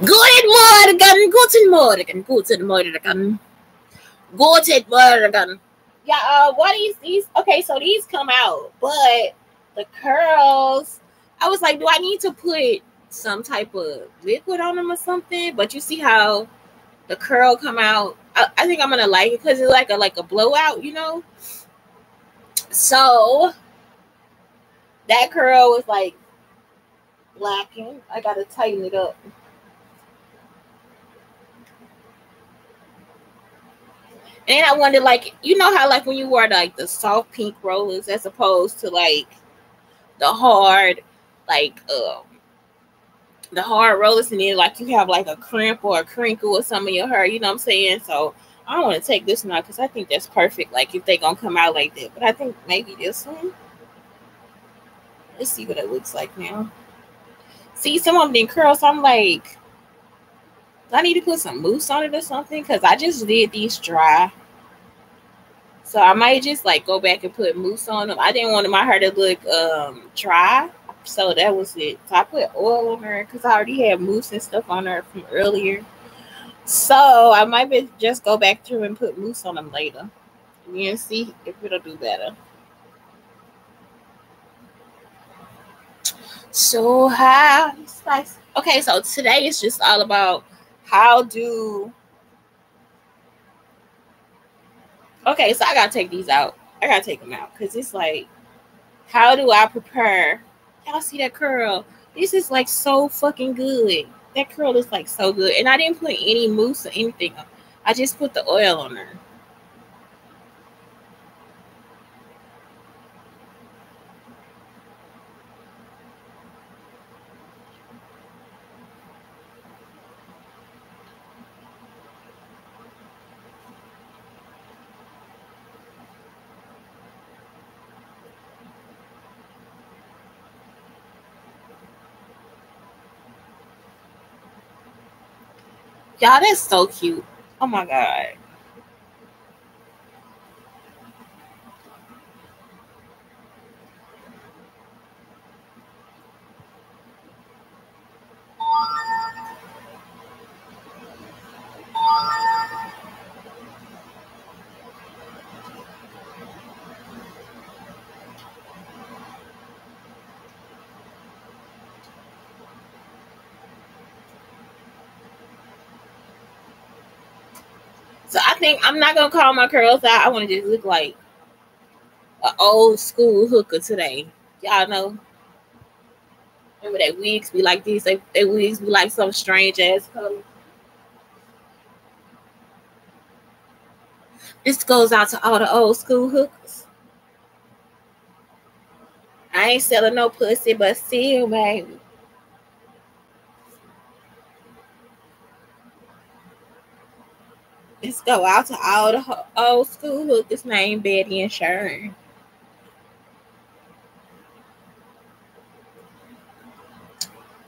Guten Morgen. Yeah, what is these? Okay, so these come out, but the curls, I was like, do I need to put some type of liquid on them or something? But you see how the curl come out? I think I'm gonna like it because it's like a blowout, you know? So that curl was like blacking. I gotta tighten it up. And I wonder, like, you know how, like, when you wear, like, the soft pink rollers as opposed to, like, the hard, like, the hard rollers, and then, like, you have, like, a crimp or a crinkle or some of your hair, you know what I'm saying? So I don't want to take this one out because I think that's perfect, like, if they're going to come out like that. But I think maybe this one. Let's see what it looks like now. See, some of them didn't curl, so I'm like, I need to put some mousse on it or something because I just did these dry. So I might just like go back and put mousse on them. I didn't want my hair to look dry. So that was it. So I put oil on her because I already had mousse and stuff on her from earlier. So I might just go back through and put mousse on them later. And then see if it'll do better. So how spicy. Okay, so today is just all about okay, so I gotta take these out. I gotta take them out because it's like, how do I prepare? Y'all see that curl? This is like so fucking good. That curl is like so good. And I didn't put any mousse or anything on. I just put the oil on her. Y'all, that's so cute. Oh, my God. So I think I'm not going to call my curls out. I want to just look like an old school hooker today. Y'all know. Remember that wigs be like these. They wigs be like some strange ass color. This goes out to all the old school hookers. I ain't selling no pussy, but still, baby. Let's go out to all the old school hookers named Betty and Sharon.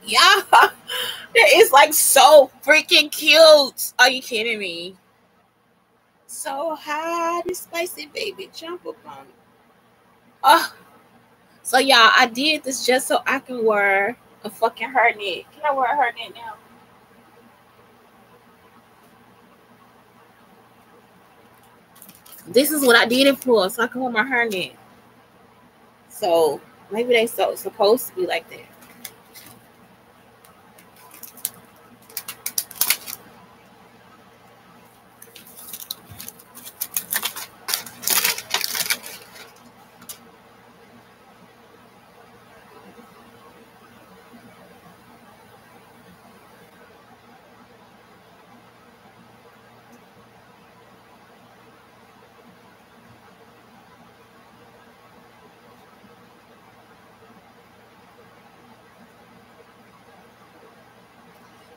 Yeah, that is like so freaking cute. Are you kidding me? So hot and spicy, baby. Jump up on me. Oh, so y'all, I did this just so I can wear a fucking hairnet. Can I wear a hairnet now? This is what I did it for, so I can wear my hairnet. So maybe they so supposed to be like that.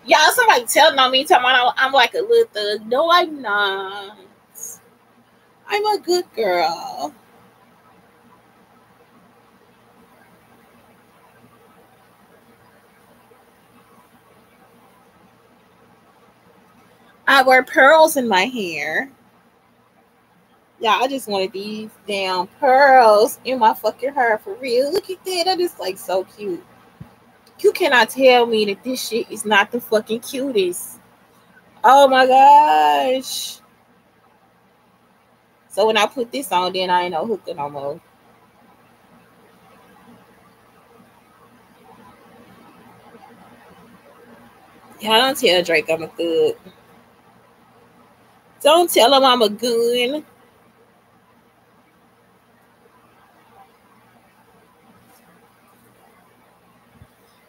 Y'all, somebody telling on me, talking about I'm like a little thug. No, I'm not. I'm a good girl. I wear pearls in my hair. Yeah, I just wanted these damn pearls in my fucking hair for real. Look at that. That is like so cute. You cannot tell me that this shit is not the fucking cutest. Oh my gosh. So when I put this on, then I ain't no hooker no more. Y'all don't tell Drake I'm a thug. Don't tell him I'm a gun.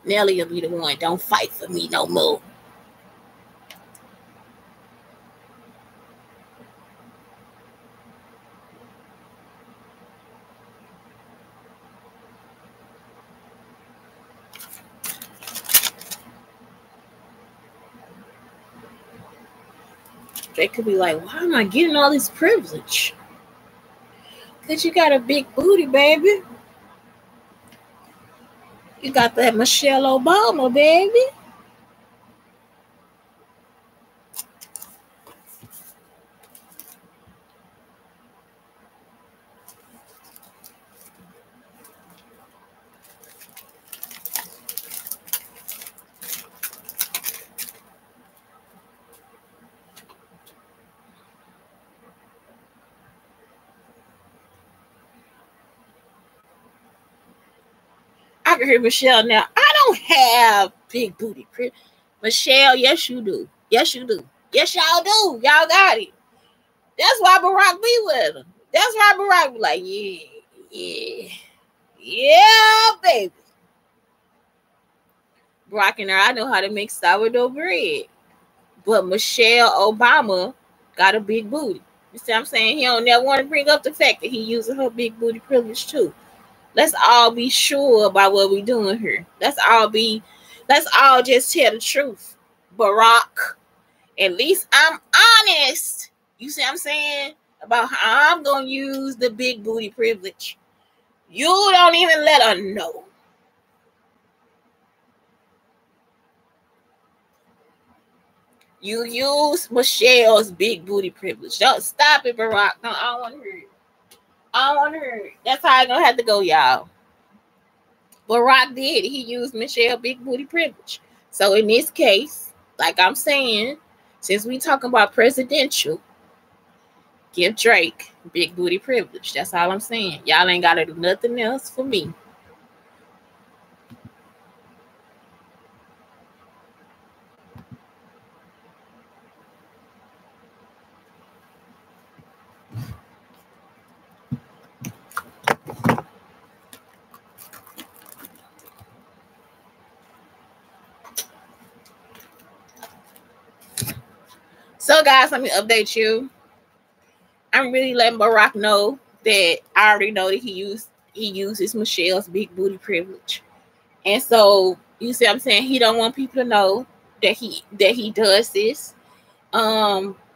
Nelly will be the one. Don't fight for me no more. Drake could be like, why am I getting all this privilege? Because you got a big booty, baby. You got that Michelle Obama, baby. I can hear Michelle now. I don't have big booty. Michelle, yes, you do. Yes, you do. Yes, y'all do. Y'all got it. That's why Barack be with him. That's why Barack be like, yeah, baby. Barack and I know how to make sourdough bread. But Michelle Obama got a big booty. You see what I'm saying? He don't never want to bring up the fact that he using her big booty privilege too. Let's all be sure about what we're doing here. Let's all just tell the truth. Barack, at least I'm honest. You see what I'm saying? About how I'm going to use the big booty privilege. You don't even let her know. You use Michelle's big booty privilege. Don't stop it, Barack. No, I don't want to hear it. I don't want her. That's how I'm gonna have to go, y'all. Barack did. He used Michelle big booty privilege. So in this case, like I'm saying, since we talking about presidential, give Drake big booty privilege. That's all I'm saying. Y'all ain't gotta do nothing else for me. So guys, let me update you. I'm really letting Barack know that I already know that he uses Michelle's big booty privilege. And so you see what I'm saying? He don't want people to know that he does this.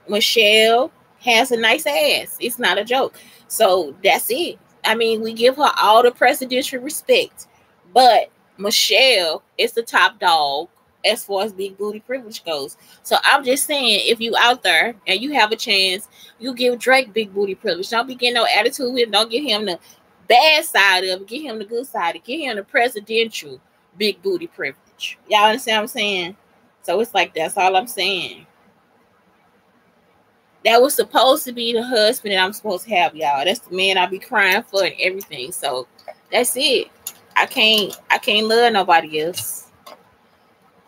Michelle has a nice ass. It's not a joke. So that's it. I mean, we give her all the presidential respect, but Michelle is the top dog as far as big booty privilege goes. So I'm just saying, if you out there and you have a chance, you give Drake big booty privilege. Don't be getting no attitude with him. Don't give him the bad side of it. Give him the good side of it. Give him the presidential big booty privilege. Y'all understand what I'm saying? So it's like, that's all I'm saying. That was supposed to be the husband that I'm supposed to have, y'all. That's the man I be crying for and everything. So that's it. I can't love nobody else.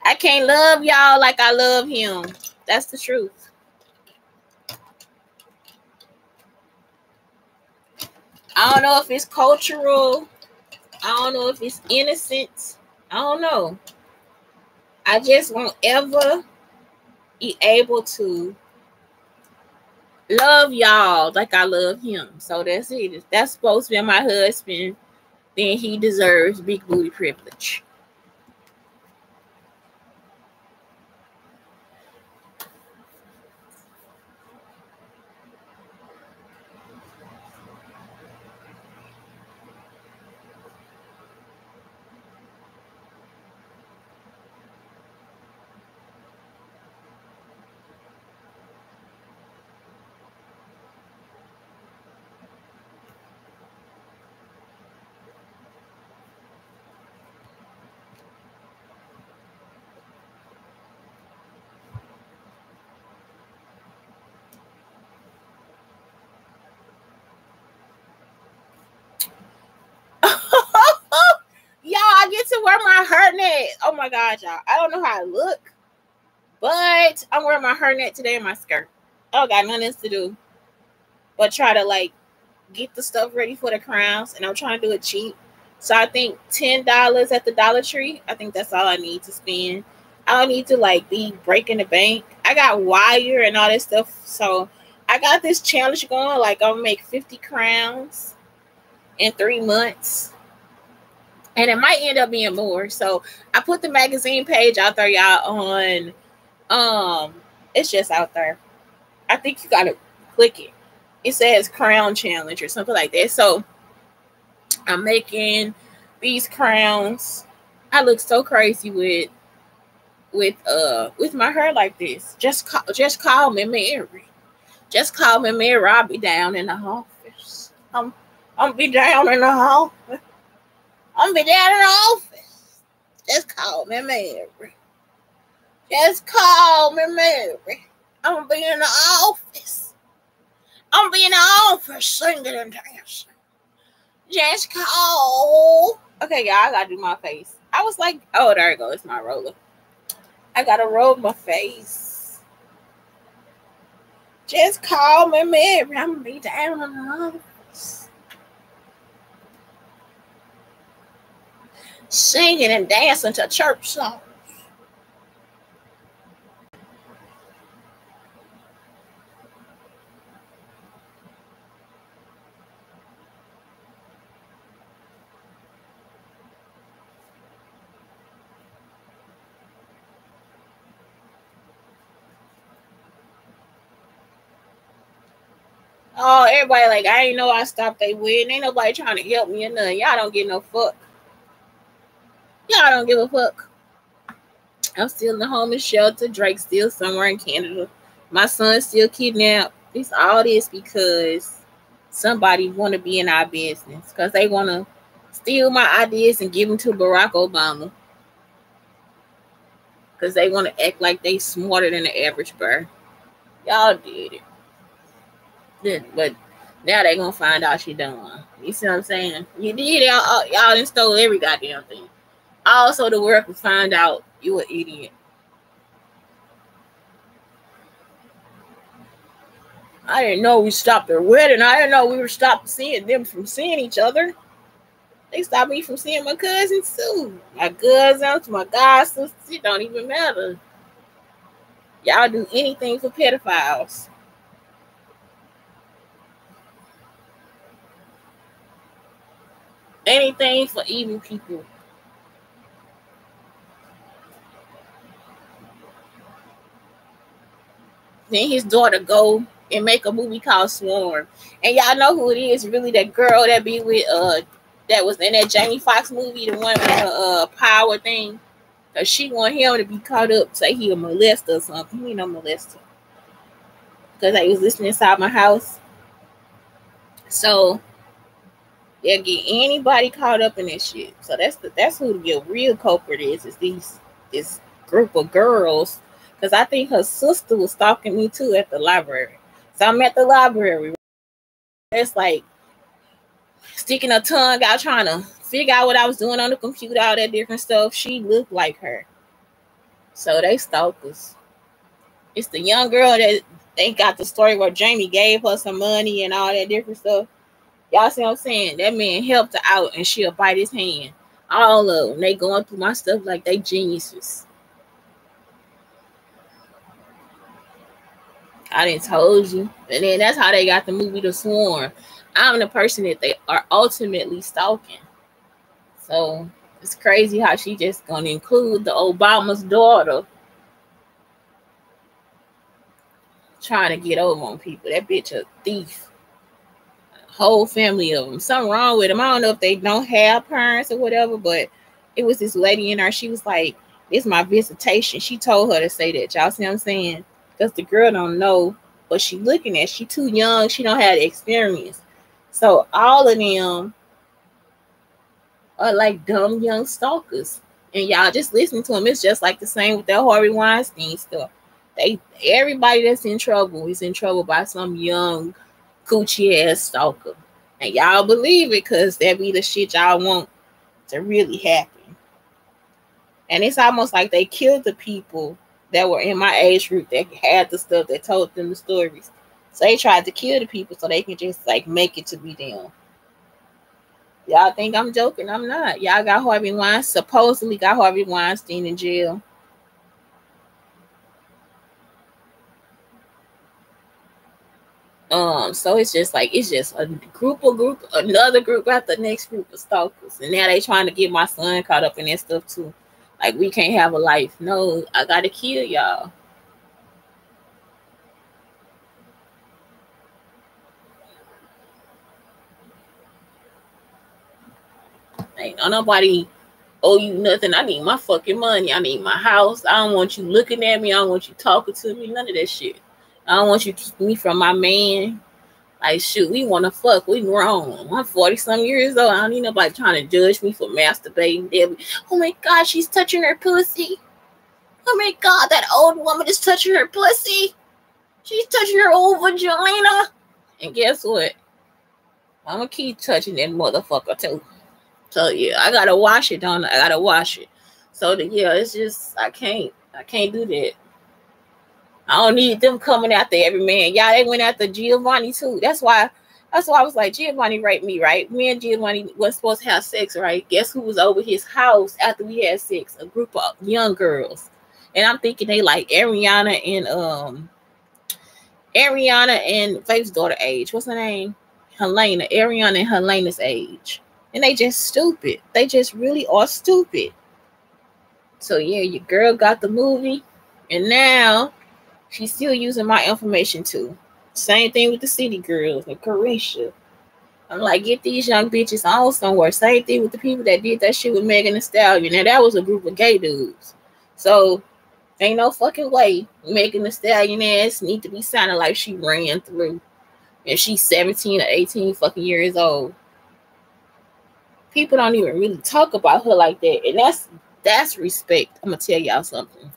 I can't love y'all like I love him. That's the truth. I don't know if it's cultural. I don't know if it's innocent. I don't know. I just won't ever be able to love y'all like I love him. So that's it. If that's supposed to be my husband, then he deserves big booty privilege. outfits. Oh my God, y'all. I don't know how I look, but I'm wearing my hairnet today and my skirt. I don't got nothing else to do but try to like get the stuff ready for the crowns, and I'm trying to do it cheap. So I think $10 at the Dollar Tree, I think that's all I need to spend. I don't need to like be breaking the bank. I got wire and all this stuff. So I got this challenge going. Like I'll make 50 crowns in 3 months. And it might end up being more. So I put the magazine page out there, y'all, on it's just out there. I think you gotta click it. It says crown challenge or something like that. So I'm making these crowns. I look so crazy with my hair like this. Just call me Mary. Just call me Mary. I'll be down in the office. I'm be down in the office. I'm be down in the office. Just call me Mary. Just call me Mary. I'm be in the office. I'm be in the office singing and dancing. Just call. Okay, y'all, I gotta do my face. I was like, oh, there it goes. It's my roller. I gotta roll my face. Just call me Mary. I'm gonna be down in the office. Singing and dancing to church songs. Oh, everybody like, I ain't know I stopped they wedding. Ain't nobody trying to help me or nothing. Y'all don't get no fuck. Y'all don't give a fuck. I'm still in the homeless shelter. Drake's still somewhere in Canada. My son's still kidnapped. It's all this because somebody want to be in our business. Because they want to steal my ideas and give them to Barack Obama. Because they want to act like they smarter than the average bird. Y'all did it. But now they gonna find out she done. You see what I'm saying? You did y'all done stole every goddamn thing. Also, the world will find out you an idiot. I didn't know we stopped their wedding. I didn't know we were stopped seeing them from seeing each other. They stopped me from seeing my cousins too. My cousins, my god sisters, it don't even matter. Y'all do anything for pedophiles. Anything for evil people. Then his daughter go and make a movie called Swarm. And y'all know who it is, really, that girl that be with that was in that Jamie Foxx movie, the one with her power thing. Cause she want him to be caught up, say he a molester or something. He ain't no molester. Cause I was listening inside my house. So they'll get anybody caught up in this shit. So that's who the real culprit is this group of girls. Because I think her sister was stalking me too at the library. So I'm at the library. It's like sticking her tongue out, trying to figure out what I was doing on the computer, all that different stuff. She looked like her. So they stalkers. It's the young girl that they got the story where Jamie gave her some money and all that different stuff. Y'all see what I'm saying? That man helped her out, and she'll bite his hand. All of them. They going through my stuff like they geniuses. I didn't told you. And then that's how they got the movie The Swarm. I'm the person that they are ultimately stalking. So it's crazy how she just going to include the Obama's daughter. Trying to get over on people. That bitch a thief. Whole family of them. Something wrong with them. I don't know if they don't have parents or whatever, but it was this lady in her. She was like, it's my visitation. She told her to say that. Y'all see what I'm saying? Because the girl don't know what she looking at. She too young. She don't have the experience. So all of them are like dumb young stalkers. And y'all just listening to them. It's just like the same with that Harvey Weinstein stuff. Everybody that's in trouble is in trouble by some young coochie ass stalker, and y'all believe it because that be the shit y'all want to really happen. And it's almost like they killed the people that were in my age group that had the stuff, that told them the stories. So they tried to kill the people so they can just like make it to be them. Y'all think I'm joking? I'm not. Y'all got Harvey Weinstein, supposedly got Harvey Weinstein in jail. So it's just like, it's just a group, another group after the next group of stalkers. And now they trying to get my son caught up in that stuff too. Like, we can't have a life. No, I gotta kill y'all. Ain't nobody owe you nothing. I need my fucking money. I need my house. I don't want you looking at me. I don't want you talking to me. None of that shit. I don't want you to keep me from my man. Like, shoot, we want to fuck. We grown. I'm 40-some years old. I don't need nobody trying to judge me for masturbating. Oh, my God, she's touching her pussy. Oh, my God, that old woman is touching her pussy. She's touching her old vagina. And guess what? I'm going to keep touching that motherfucker, too. So, yeah, I got to wash it, don't I? I got to wash it. So, yeah, it's just, I can't do that. I don't need them coming after every man. Y'all, they went after Giovanni too. That's why I was like, Giovanni raped me, right? Me and Giovanni was supposed to have sex, right? Guess who was over his house after we had sex? A group of young girls. And I'm thinking they like Ariana and Faith's daughter age. What's her name? Helena. Ariana and Helena's age. And they just stupid. They just really are stupid. So yeah, your girl got the movie. And now she's still using my information too. Same thing with the City Girls and Carisha. I'm like, get these young bitches on somewhere. Same thing with the people that did that shit with Megan Thee Stallion. Now that was a group of gay dudes. So ain't no fucking way Megan Thee Stallion ass need to be sounding like she ran through. And she's 17 or 18 fucking years old. People don't even really talk about her like that. And that's respect. I'm gonna tell y'all something.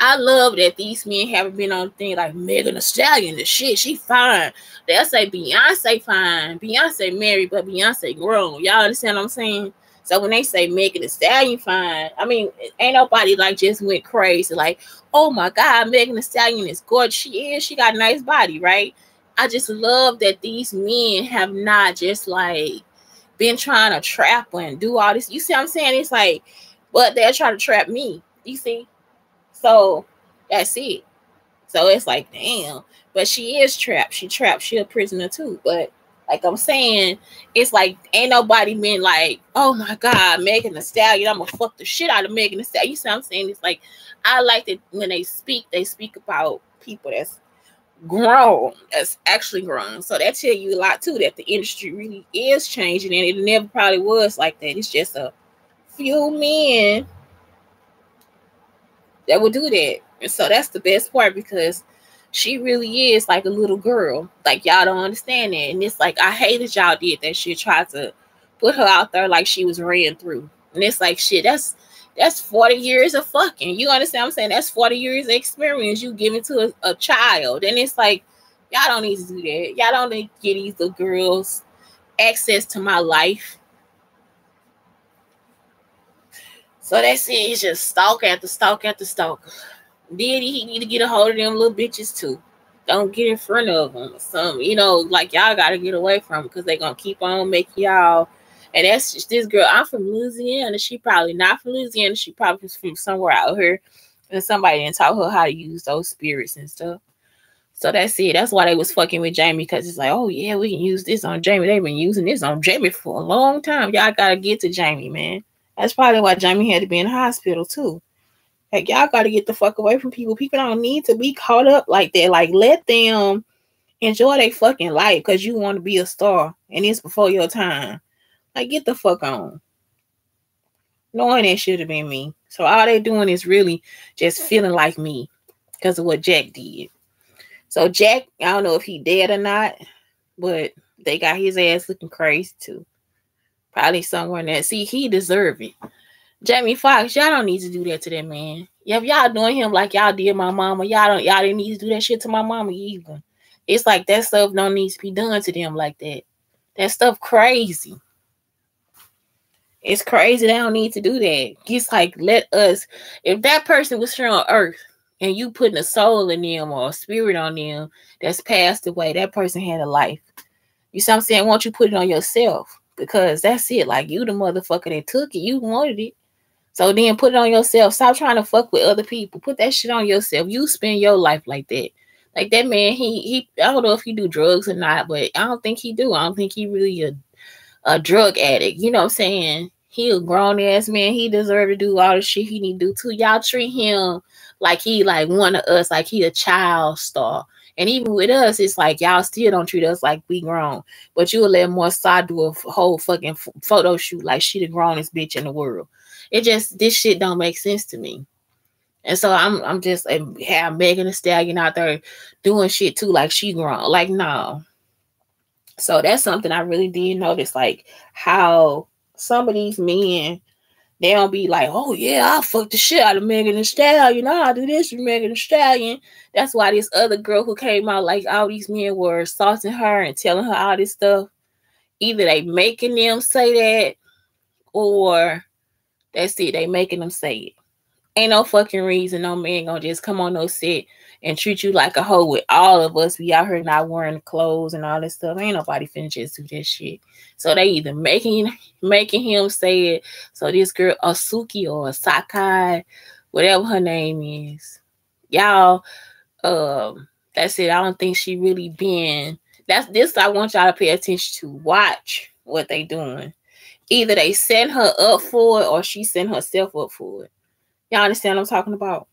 I love that these men haven't been on things like Megan Thee Stallion, the shit, she fine. They'll say Beyonce fine, Beyonce married, but Beyonce grown. Y'all understand what I'm saying? So when they say Megan Thee Stallion fine, I mean, ain't nobody like just went crazy like, oh my God, Megan Thee Stallion is gorgeous. She is. She got a nice body, right? I just love that these men have not just like been trying to trap and do all this. You see what I'm saying? It's like, but they'll try to trap me. You see? So that's it. So it's like, damn. But she is trapped. She trapped. She a prisoner too. But like I'm saying, it's like ain't nobody been like, oh my God, Megan Thee Stallion, I'm gonna fuck the shit out of Megan Thee Stallion. You see what I'm saying? It's like I like that when they speak about people that's grown, that's actually grown. So that tell you a lot too, that the industry really is changing and it never probably was like that. It's just a few men that will do that. And so that's the best part, because she really is like a little girl. Like, y'all don't understand that. And it's like, I hated y'all did that shit, tried to put her out there like she was ran through. And it's like, shit, that's 40 years of fucking. You understand what I'm saying? That's 40 years of experience you giving to a child. And it's like, y'all don't need to do that. Y'all don't need to give these little girls access to my life. So that's it. It's just stalker after stalker after stalker. Diddy, he need to get a hold of them little bitches too. Don't get in front of them. Some, you know, like y'all got to get away from them because they're going to keep on making y'all. And that's just this girl. I'm from Louisiana. She probably not from Louisiana. She probably from somewhere out here. And somebody didn't taught her how to use those spirits and stuff. So that's it. That's why they was fucking with Jamie, because it's like, oh yeah, we can use this on Jamie. They've been using this on Jamie for a long time. Y'all got to get to Jamie, man. That's probably why Jamie had to be in the hospital, too. Like, y'all got to get the fuck away from people. People don't need to be caught up like that. Like, let them enjoy their fucking life because you want to be a star. And it's before your time. Like, get the fuck on. Knowing that should have been me. So all they doing is really just feeling like me because of what Jack did. So Jack, I don't know if he dead or not, but they got his ass looking crazy, too. Probably somewhere in that. See, he deserve it. Jamie Foxx, y'all don't need to do that to that man. If y'all doing him like y'all did my mama, y'all didn't need to do that shit to my mama either. It's like that stuff don't need to be done to them like that. That stuff crazy. It's crazy. They don't need to do that. It's like, let us, if that person was here on earth and you putting a soul in them or a spirit on them that's passed away, that person had a life. You see what I'm saying? Won't you put it on yourself? Because that's it. Like, you the motherfucker that took it. You wanted it. So then put it on yourself. Stop trying to fuck with other people. Put that shit on yourself. You spend your life like that. Like that man, he I don't know if he do drugs or not, but I don't think he do. I don't think he really a drug addict. You know what I'm saying? He a grown ass man. He deserve to do all the shit he need to do too. Y'all treat him like he like one of us, like he a child star. And even with us, it's like y'all still don't treat us like we grown. But you will let Morsai do a whole fucking photo shoot like she the grownest bitch in the world. It just, this shit don't make sense to me. And so I'm just have Megan Thee Stallion out there doing shit too like she grown. Like, no. So that's something I really did notice, like how some of these men, they don't be like, oh yeah, I'll fuck the shit out of Megan Thee Stallion. I'll do this with Megan Thee Stallion. That's why this other girl who came out, like all these men were assaulting her and telling her all this stuff. Either they making them say that, or that's it, they making them say it. Ain't no fucking reason no man gonna just come on no set and treat you like a hoe with all of us. We out here not wearing clothes and all this stuff. Ain't nobody finna just do that shit. So they either making him say it. So this girl, Asuki or Sakai, whatever her name is. Y'all, that's it. I don't think she really been. That's this I want y'all to pay attention to. Watch what they doing. Either they send her up for it or she sent herself up for it. Y'all understand what I'm talking about?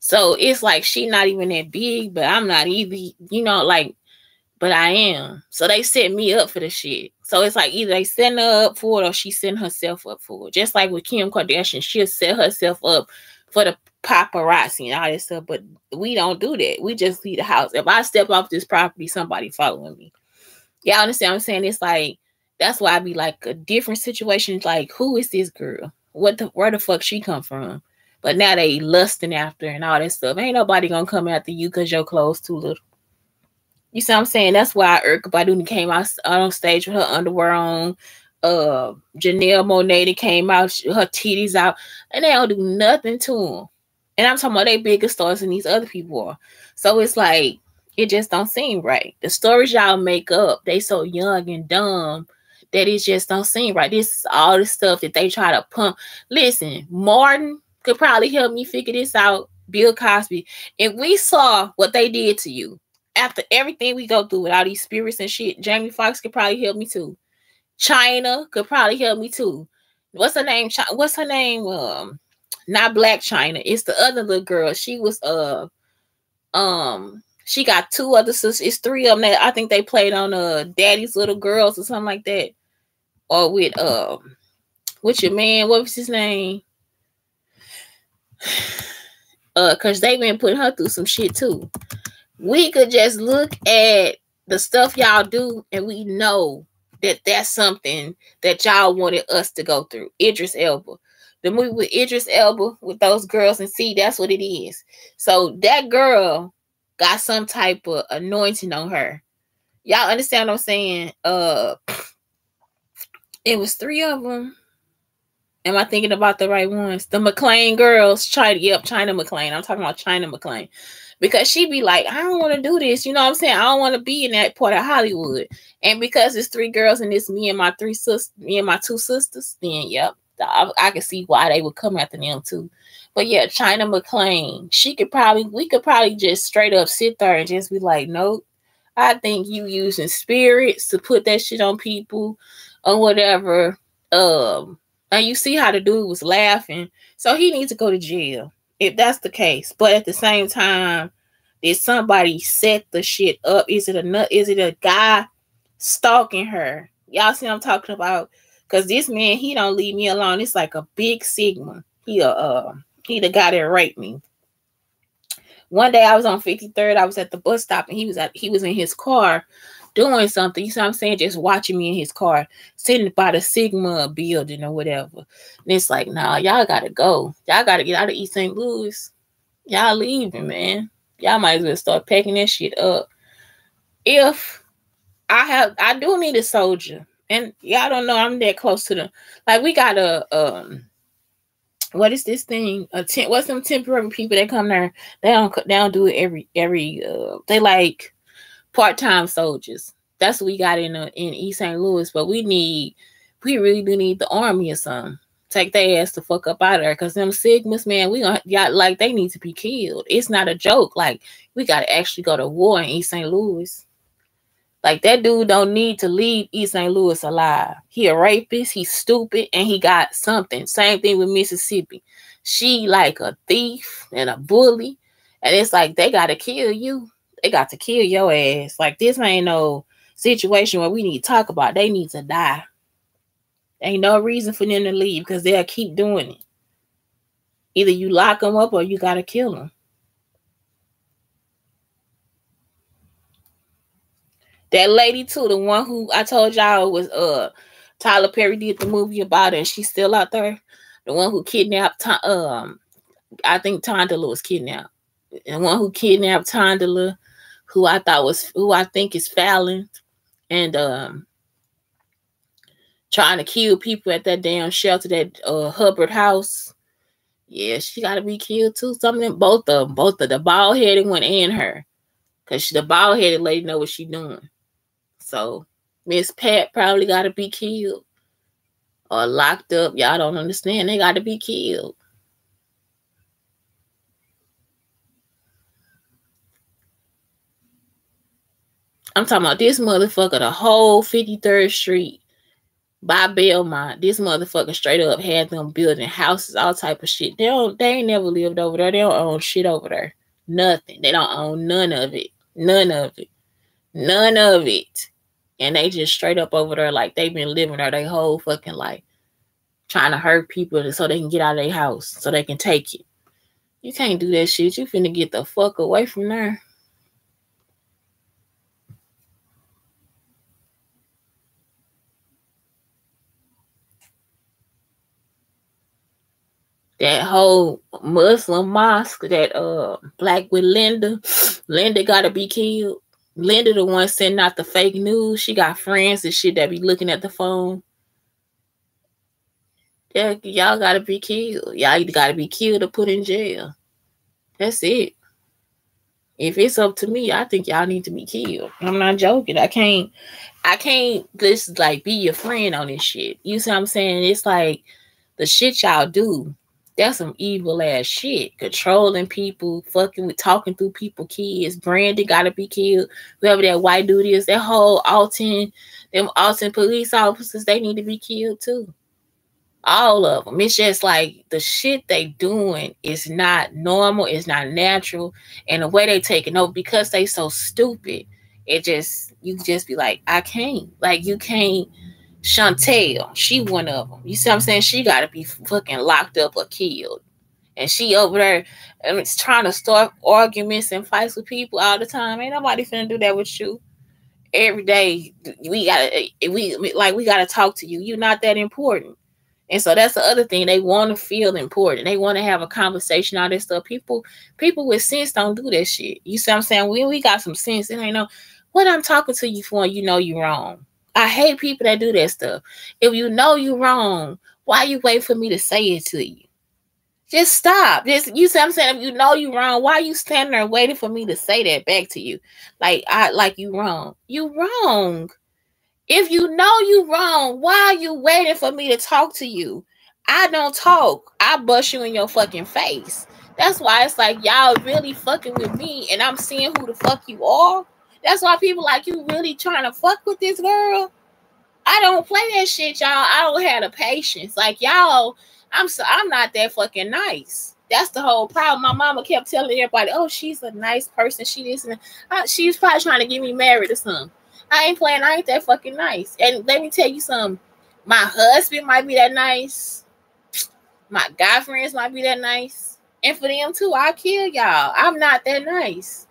So it's like she not even that big, but I'm not even, you know, like, but I am. So they set me up for the shit. So it's like either they send her up for it or she send herself up for it. Just like with Kim Kardashian, she'll set herself up for the paparazzi and all this stuff. But we don't do that. We just leave the house. If I step off this property, somebody following me. Y'all understand what I'm saying? It's like, that's why I be like a different situation. It's like, who is this girl? Where the fuck she come from? But now they lusting after and all that stuff. Ain't nobody gonna come after you because your clothes too little. You see what I'm saying? That's why Erykah Badu came out on stage with her underwear on. Janelle Monáe came out, her titties out, and they don't do nothing to them. And I'm talking about they bigger stars than these other people are. So it's like, it just don't seem right. The stories y'all make up, they so young and dumb. That it just don't seem right. This is all the stuff that they try to pump. Listen, Martin could probably help me figure this out. Bill Cosby. If we saw what they did to you, after everything we go through with all these spirits and shit, Jamie Foxx could probably help me too. Chyna could probably help me too. What's her name? What's her name? Not Black Chyna. It's the other little girl. She was she got two other sisters. It's three of them that I think they played on Daddy's Little Girls or something like that. Or with your man, what was his name? Cause they been putting her through some shit too. We could just look at the stuff y'all do, and we know that that's something that y'all wanted us to go through. Idris Elba, the movie with Idris Elba with those girls, and see, that's what it is. So that girl got some type of anointing on her. Y'all understand what I'm saying? It was three of them. Am I thinking about the right ones? The McClain girls. Chyna McClain. I'm talking about Chyna McClain. Because she be like, I don't want to do this. You know what I'm saying? I don't want to be in that part of Hollywood. And because it's three girls and it's me and my two sisters, then, yep, I can see why they would come after them too. But yeah, Chyna McClain. We could probably just straight up sit there and just be like, nope, I think you using spirits to put that shit on people or whatever. And you see how the dude was laughing. So he needs to go to jail if that's the case. But at the same time, did somebody set the shit up? Is it a guy stalking her? Y'all see what I'm talking about? Because this man, he don't leave me alone. It's like a big Sigma. He the guy that raped me. One day I was on 53rd. I was at the bus stop and he was in his car doing something. You see what I'm saying? Just watching me in his car, sitting by the Sigma building or whatever. And it's like, nah, y'all gotta go. Y'all gotta get out of East St. Louis. Y'all leaving, man. Y'all might as well start packing that shit up. I do need a soldier. And y'all don't know I'm that close to them. Like, we got a what is this thing? What's them temporary people that come there? They don't do it every they like part-time soldiers. That's what we got in East St. Louis, but we really do need the army or something. Take their ass the fuck up out of there, cause them Sigmas, man, we gonna y'all like they need to be killed. It's not a joke. Like, we gotta actually go to war in East St. Louis. Like, that dude don't need to leave East St. Louis alive. He a rapist, he's stupid, and he got something. Same thing with Mississippi. She like a thief and a bully, and it's like they gotta kill you. They got to kill your ass. Like, this ain't no situation where we need to talk about. They need to die. Ain't no reason for them to leave, because they'll keep doing it. Either you lock them up or you got to kill them. That lady too, the one who I told y'all was Tyler Perry did the movie about her, and she's still out there. The one who kidnapped I think Tondela was kidnapped. And one who kidnapped Tondela, who I think is Fallon, and trying to kill people at that damn shelter, that Hubbard house. Yeah, she got to be killed too. Something, both of the bald headed one and her, because the bald headed lady know what she doing. So Miss Pat probably got to be killed or locked up. Y'all don't understand. They got to be killed. I'm talking about this motherfucker, the whole 53rd Street by Belmont. This motherfucker straight up had them building houses, all type of shit. They ain't never lived over there. They don't own shit over there. Nothing. They don't own none of it. None of it. None of it. And they just straight up over there like they've been living there their whole fucking life, trying to hurt people so they can get out of their house, so they can take it. You can't do that shit. You finna get the fuck away from there. That whole Muslim mosque, that black with Linda gotta be killed. Linda, the one sending out the fake news. She got friends and shit that be looking at the phone. Yeah, y'all gotta be killed. Y'all either gotta be killed or put in jail. That's it. If it's up to me, I think y'all need to be killed. I'm not joking. I can't just like be your friend on this shit. You see what I'm saying? It's like the shit y'all do. That's some evil ass shit. Controlling people, fucking with, talking through people, kids. Brandon gotta be killed. Whoever that white dude is, that whole Alton, them Alton police officers, they need to be killed too. All of them. It's just like the shit they doing is not normal. It's not natural. And the way they taking over, because they so stupid, it just, you just be like, I can't. Like, you can't. Chantel, she one of them. You see what I'm saying? She got to be fucking locked up or killed. And she over there and it's trying to start arguments and fights with people all the time. Ain't nobody finna do that with you. Every day, we got to talk to you. You're not that important. And so that's the other thing. They want to feel important. They want to have a conversation, all that stuff. People with sense don't do that shit. You see what I'm saying? We got some sense. It ain't no, what I'm talking to you for, you know you're wrong. I hate people that do that stuff. If you know you're wrong, why you wait for me to say it to you? Just stop. Just, you see what I'm saying? If you know you're wrong, why are you standing there waiting for me to say that back to you? Like you wrong. You wrong. If you know you wrong, why are you waiting for me to talk to you? I don't talk. I bust you in your fucking face. That's why it's like, y'all really fucking with me and I'm seeing who the fuck you are. That's why people like, you really trying to fuck with this girl? I don't play that shit, y'all. I don't have the patience. Like, y'all, I'm not that fucking nice. That's the whole problem. My mama kept telling everybody, oh, she's a nice person. She isn't. She's probably trying to get me married or something. I ain't playing. I ain't that fucking nice. And let me tell you something. My husband might be that nice. My guy friends might be that nice. And for them, too, I'll kill y'all. I'm not that nice.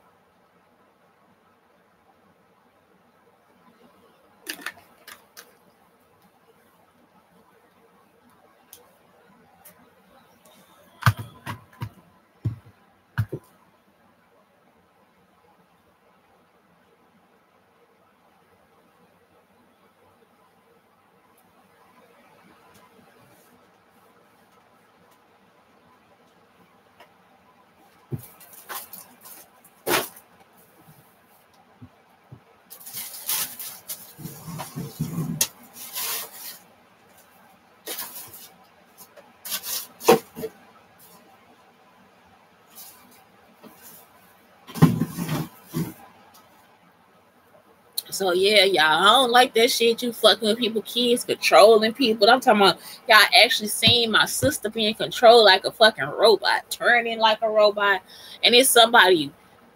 So yeah, y'all, I don't like that shit. You fucking with people, kids, controlling people. I'm talking about y'all actually seeing my sister being controlled like a fucking robot, turning like a robot, and it's somebody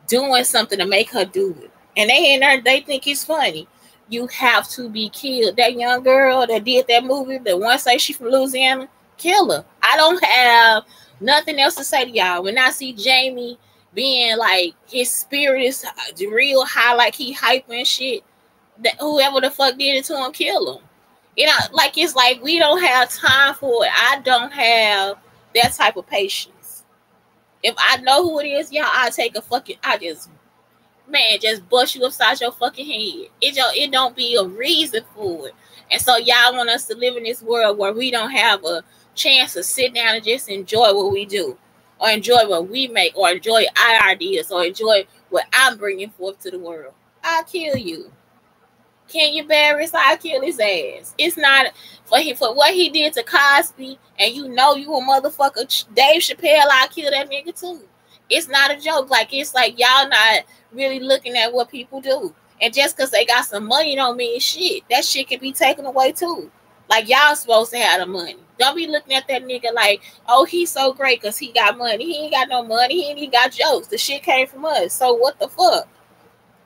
doing something to make her do it. And they in there, they think it's funny. You have to be killed. That young girl that did that movie, that one say she from Louisiana, kill her. I don't have nothing else to say to y'all. When I see Jamie being like his spirit is real high, like he hyper and shit, that whoever the fuck did it to him, kill him. You know, like it's like we don't have time for it. I don't have that type of patience. If I know who it is, y'all, I take a fucking, I just, man, just bust you upside your fucking head. It don't be a reason for it. And so y'all want us to live in this world where we don't have a chance to sit down and just enjoy what we do, or enjoy what we make, or enjoy our ideas, or enjoy what I'm bringing forth to the world. I'll kill you. Kenya Barris, I'll kill his ass. It's not for what he did to Cosby, and you know you a motherfucker. Dave Chappelle, I'll kill that nigga too. It's not a joke. Like, it's like y'all not really looking at what people do. And just because they got some money don't mean shit. That shit can be taken away too. Like, y'all supposed to have the money. Don't be looking at that nigga like, oh, he's so great because he got money. He ain't got no money. He ain't even got jokes. The shit came from us. So what the fuck?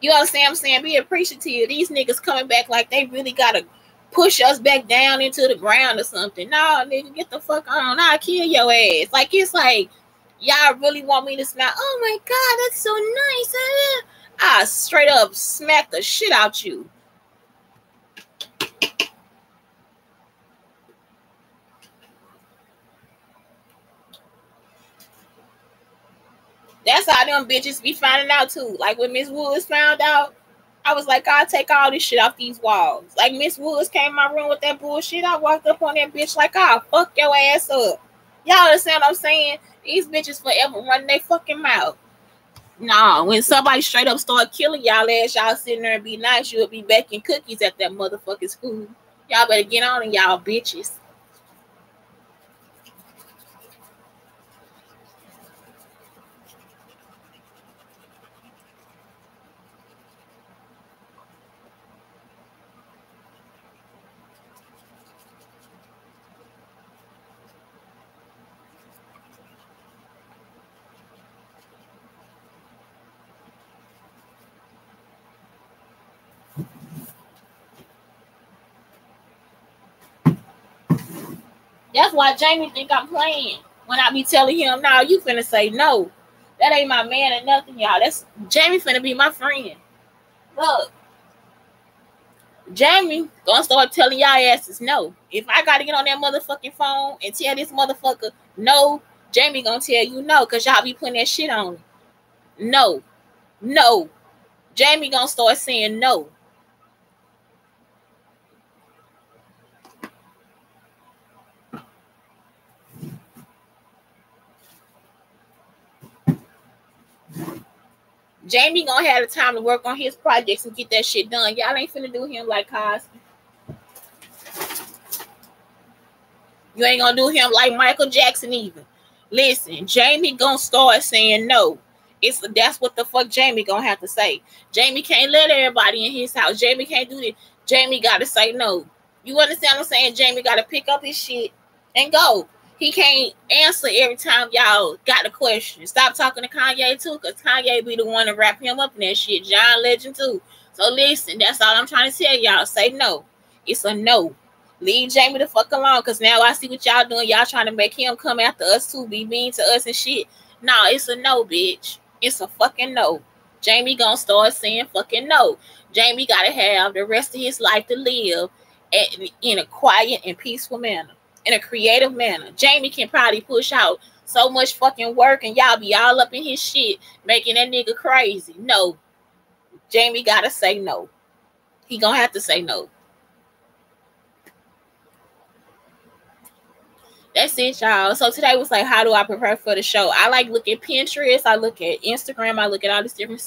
You understand what I'm saying? Be appreciative. These niggas coming back like they really got to push us back down into the ground or something. No, nigga, get the fuck on. I'll kill your ass. Like, it's like, y'all really want me to smile? Oh my God, that's so nice. I straight up smack the shit out you. That's how them bitches be finding out too. Like when Miss Woods found out, I was like, I'll take all this shit off these walls. Like Miss Woods came in my room with that bullshit. I walked up on that bitch like, I'll fuck your ass up. Y'all understand what I'm saying? These bitches forever running their fucking mouth. Nah, when somebody straight up start killing y'all ass, y'all sitting there and be nice, you'll be baking cookies at that motherfucking school. Y'all better get on and y'all bitches. That's why Jamie think I'm playing when I be telling him, "Nah, you finna say no. That ain't my man or nothing, y'all. That's Jamie finna be my friend." Look, Jamie gonna start telling y'all asses no. If I gotta get on that motherfucking phone and tell this motherfucker no, Jamie gonna tell you no, cause y'all be putting that shit on. No, no. Jamie gonna start saying no. Jamie gonna have the time to work on his projects and get that shit done. Y'all ain't finna do him like Cosby. You ain't gonna do him like Michael Jackson even. Listen, Jamie gonna start saying no. That's what the fuck Jamie gonna have to say. Jamie can't let everybody in his house. Jamie can't do this. Jamie gotta say no. You understand what I'm saying? Jamie gotta pick up his shit and go. He can't answer every time y'all got a question. Stop talking to Kanye too, because Kanye be the one to wrap him up in that shit. John Legend too. So listen, that's all I'm trying to tell y'all. Say no. It's a no. Leave Jamie the fuck alone, because now I see what y'all doing. Y'all trying to make him come after us too, be mean to us and shit. Nah, it's a no, bitch. It's a fucking no. Jamie gonna start saying fucking no. Jamie gotta have the rest of his life to live in a quiet and peaceful manner. In a creative manner. Jamie can probably push out so much fucking work and y'all be all up in his shit, making that nigga crazy. No. Jamie gotta say no. He gonna have to say no. That's it, y'all. So today was like, how do I prepare for the show? I like look at Pinterest. I look at Instagram. I look at all this different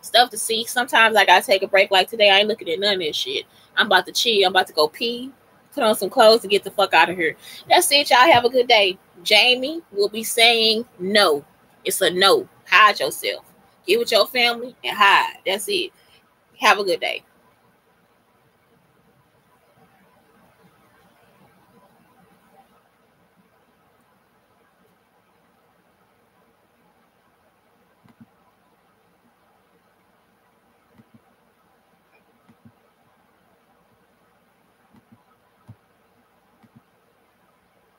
stuff to see. Sometimes I gotta take a break. Like today, I ain't looking at none of this shit. I'm about to chill. I'm about to go pee, put on some clothes and get the fuck out of here. That's it, y'all. Have a good day. Jamie will be saying no. It's a no. Hide yourself. Get with your family and hide. That's it. Have a good day.